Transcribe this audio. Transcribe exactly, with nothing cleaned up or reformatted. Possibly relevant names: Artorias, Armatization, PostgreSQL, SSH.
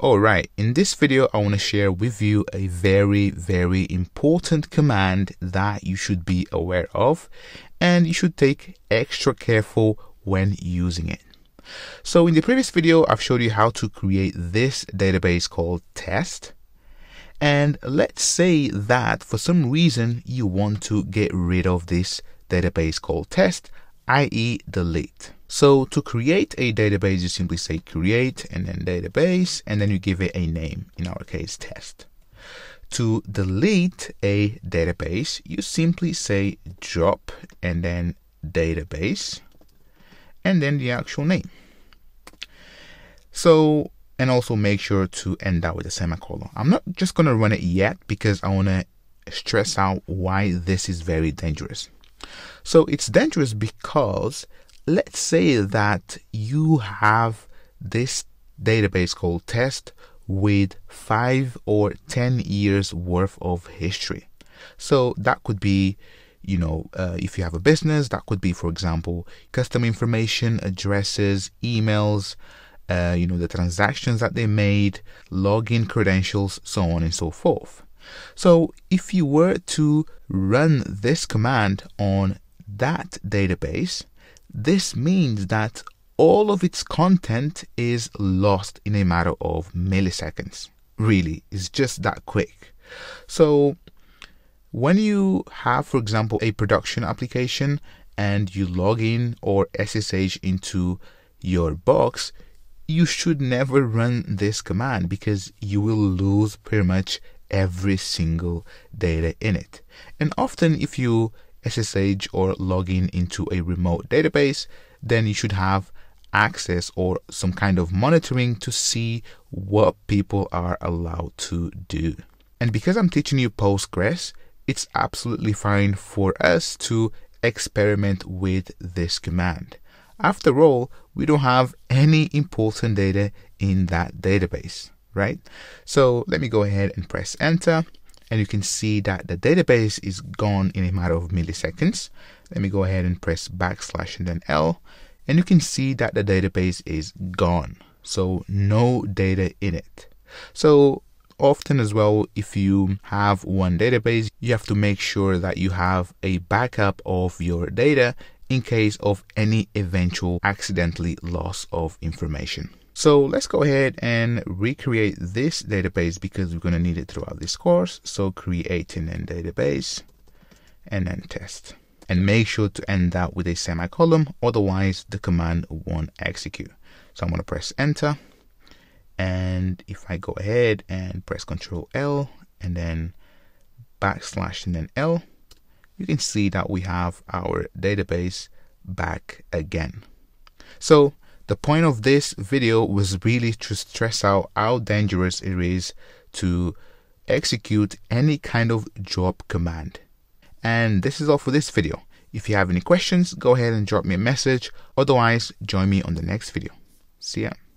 Alright, in this video, I want to share with you a very, very important command that you should be aware of, and you should take extra careful when using it. So in the previous video, I've showed you how to create this database called test. And let's say that for some reason, you want to get rid of this database called test, that is delete. So to create a database, you simply say create and then database, and then you give it a name, in our case, test. To delete a database, you simply say drop and then database, and then the actual name. So, and also make sure to end that with a semicolon. I'm not just gonna run it yet because I wanna stress out why this is very dangerous. So it's dangerous because let's say that you have this database called test with five or ten years worth of history. So that could be, you know, uh, if you have a business, that could be, for example, customer information, addresses, emails, uh, you know, the transactions that they made, login credentials, so on and so forth. So if you were to run this command on that database, this means that all of its content is lost in a matter of milliseconds. Really, it's just that quick. So when you have, for example, a production application and you log in or S S H into your box, you should never run this command because you will lose pretty much every single data in it. And often if you S S H or log in into a remote database, then you should have access or some kind of monitoring to see what people are allowed to do. And because I'm teaching you Postgres, it's absolutely fine for us to experiment with this command. After all, we don't have any important data in that database. Right? So let me go ahead and press enter, and you can see that the database is gone in a matter of milliseconds. Let me go ahead and press backslash and then L, and you can see that the database is gone. So no data in it. So often as well, if you have one database, you have to make sure that you have a backup of your data in case of any eventual accidentally loss of information. So let's go ahead and recreate this database because we're going to need it throughout this course. So create and then database and then test, and make sure to end that with a semicolon. Otherwise the command won't execute. So I'm going to press enter. And if I go ahead and press control L and then backslash and then L, you can see that we have our database back again. So the point of this video was really to stress out how dangerous it is to execute any kind of drop command. And this is all for this video. If you have any questions, go ahead and drop me a message. Otherwise, join me on the next video. See ya.